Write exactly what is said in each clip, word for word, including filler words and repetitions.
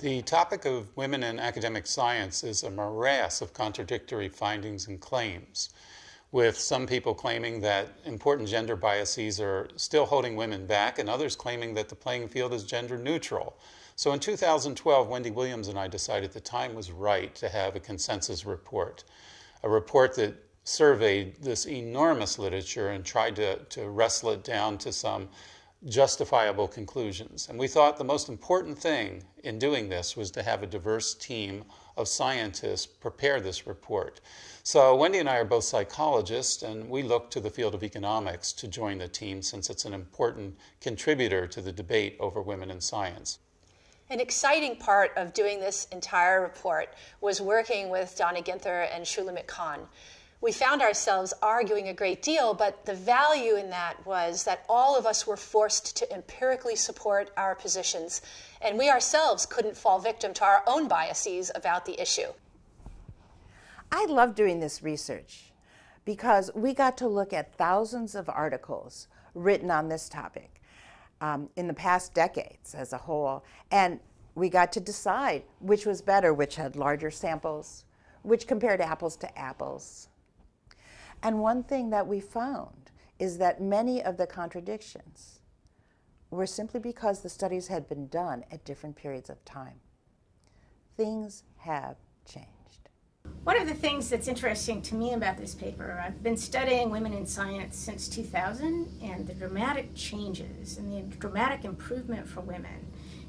The topic of women in academic science is a morass of contradictory findings and claims, with some people claiming that important gender biases are still holding women back and others claiming that the playing field is gender neutral. So in two thousand twelve, Wendy Williams and I decided the time was right to have a consensus report, a report that surveyed this enormous literature and tried to, to wrestle it down to some justifiable conclusions. And we thought the most important thing in doing this was to have a diverse team of scientists prepare this report. So Wendy and I are both psychologists, and we look to the field of economics to join the team since it's an important contributor to the debate over women in science. An exciting part of doing this entire report was working with Donna Ginther and Shulamit Kahn. We found ourselves arguing a great deal, but the value in that was that all of us were forced to empirically support our positions, and we ourselves couldn't fall victim to our own biases about the issue. I love doing this research because we got to look at thousands of articles written on this topic um, in the past decades as a whole, and we got to decide which was better, which had larger samples, which compared apples to apples. And one thing that we found is that many of the contradictions were simply because the studies had been done at different periods of time. Things have changed. One of the things that's interesting to me about this paper, I've been studying women in science since two thousand, and the dramatic changes and the dramatic improvement for women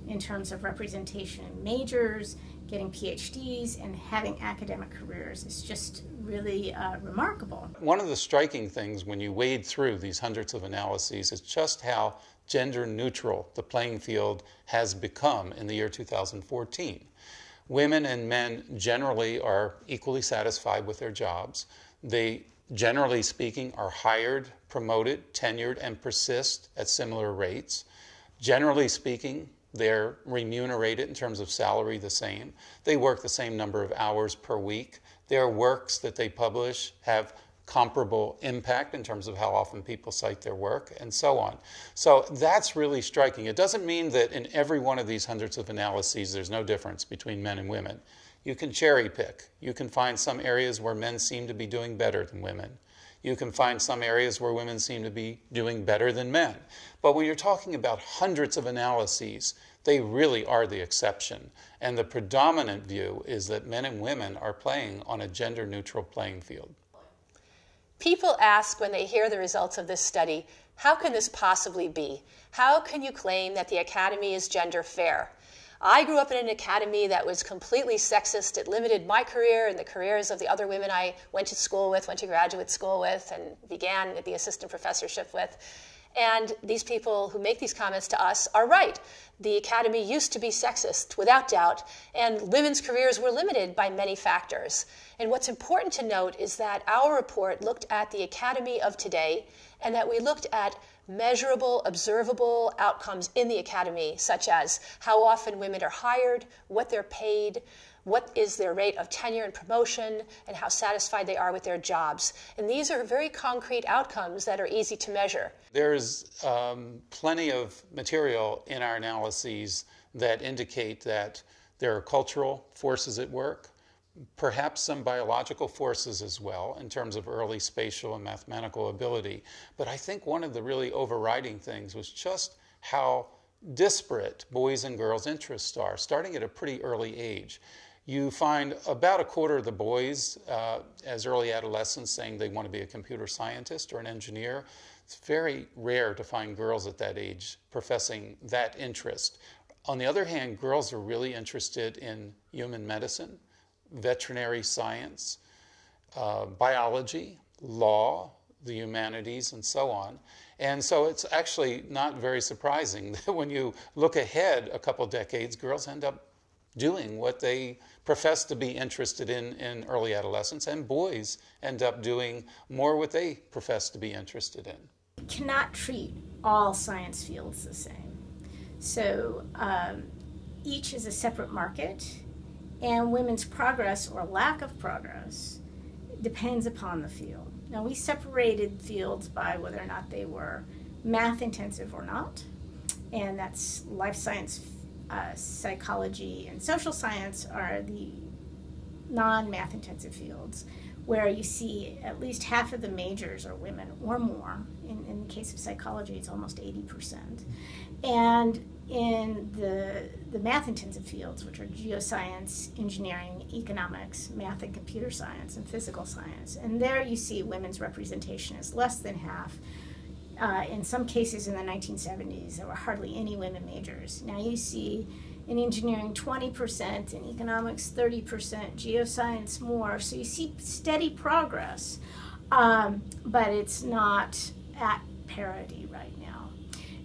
in terms of representation in majors, getting PhDs, and having academic careers is just really uh, remarkable. One of the striking things when you wade through these hundreds of analyses is just how gender neutral the playing field has become in the year two thousand fourteen. Women and men generally are equally satisfied with their jobs. They, generally speaking, are hired, promoted, tenured, and persist at similar rates. Generally speaking, they're remunerated in terms of salary the same. They work the same number of hours per week. Their works that they publish have comparable impact in terms of how often people cite their work, and so on. So that's really striking. It doesn't mean that in every one of these hundreds of analyses there's no difference between men and women. You can cherry pick. You can find some areas where men seem to be doing better than women. You can find some areas where women seem to be doing better than men. But when you're talking about hundreds of analyses, they really are the exception. And the predominant view is that men and women are playing on a gender-neutral playing field. People ask when they hear the results of this study, how can this possibly be? How can you claim that the academy is gender fair? I grew up in an academy that was completely sexist. It limited my career and the careers of the other women I went to school with, went to graduate school with, and began at the assistant professorship with. And these people who make these comments to us are right. The academy used to be sexist, without doubt, and women's careers were limited by many factors. And what's important to note is that our report looked at the academy of today, and that we looked at measurable, observable outcomes in the academy, such as how often women are hired, what they're paid, what is their rate of tenure and promotion, and how satisfied they are with their jobs. And these are very concrete outcomes that are easy to measure. There's um, plenty of material in our analyses that indicate that there are cultural forces at work, perhaps some biological forces as well in terms of early spatial and mathematical ability. But I think one of the really overriding things was just how disparate boys' and girls' interests are, starting at a pretty early age. You find about a quarter of the boys uh, as early adolescents saying they want to be a computer scientist or an engineer. It's very rare to find girls at that age professing that interest. On the other hand, girls are really interested in human medicine, veterinary science, uh, biology, law, the humanities, and so on. And so it's actually not very surprising that when you look ahead a couple decades, girls end up doing what they profess to be interested in in early adolescence, and boys end up doing more what they profess to be interested in. You cannot treat all science fields the same. So um, each is a separate market, and women's progress or lack of progress depends upon the field. Now, we separated fields by whether or not they were math intensive or not, and that's life science uh, psychology and social science are the non-math intensive fields where you see at least half of the majors are women or more. In, in the case of psychology, it's almost eighty percent. And in the, the math intensive fields, which are geoscience, engineering, economics, math and computer science, and physical science. And there you see women's representation is less than half. Uh, in some cases in the nineteen seventies, there were hardly any women majors. Now you see in engineering twenty percent, in economics thirty percent, geoscience more. So you see steady progress, um, but it's not at parity right now.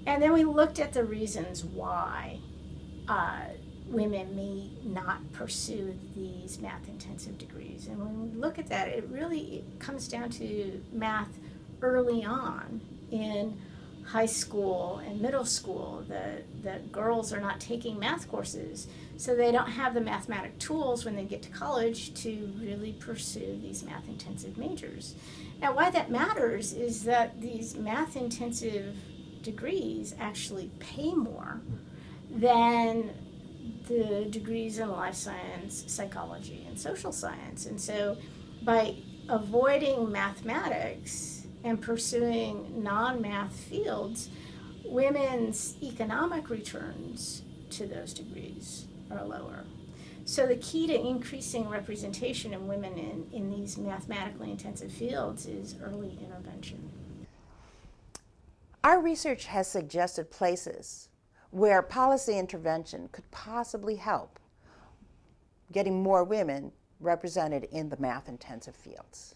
And then we looked at the reasons why uh, women may not pursue these math-intensive degrees. And when we look at that, it really it comes down to math early on in high school and middle school. The, the girls are not taking math courses, so they don't have the mathematic tools when they get to college to really pursue these math-intensive majors. Now, why that matters is that these math-intensive degrees actually pay more than the degrees in life science, psychology, and social science. And so by avoiding mathematics and pursuing non-math fields, women's economic returns to those degrees are lower. So the key to increasing representation of women in, in these mathematically intensive fields is early intervention. Our research has suggested places where policy intervention could possibly help getting more women represented in the math-intensive fields.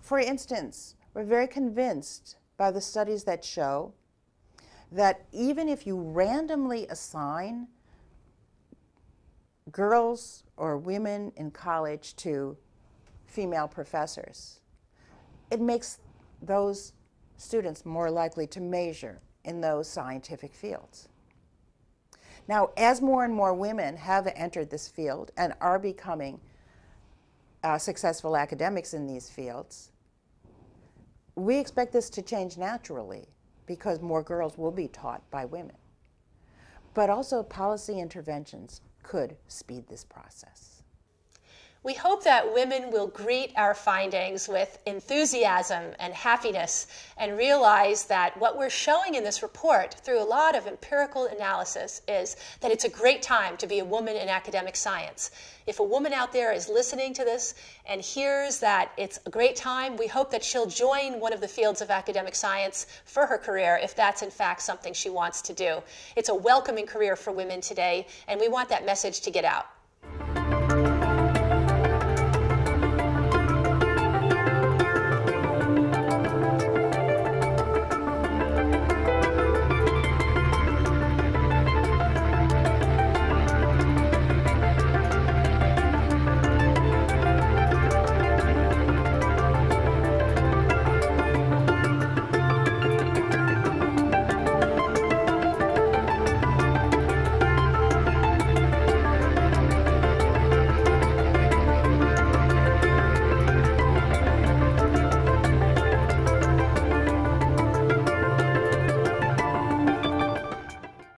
For instance, we're very convinced by the studies that show that even if you randomly assign girls or women in college to female professors, it makes those students more likely to major in those scientific fields. Now, as more and more women have entered this field and are becoming uh, successful academics in these fields, we expect this to change naturally because more girls will be taught by women. But also policy interventions could speed this process. We hope that women will greet our findings with enthusiasm and happiness and realize that what we're showing in this report through a lot of empirical analysis is that it's a great time to be a woman in academic science. If a woman out there is listening to this and hears that it's a great time, we hope that she'll join one of the fields of academic science for her career if that's in fact something she wants to do. It's a welcoming career for women today, and we want that message to get out.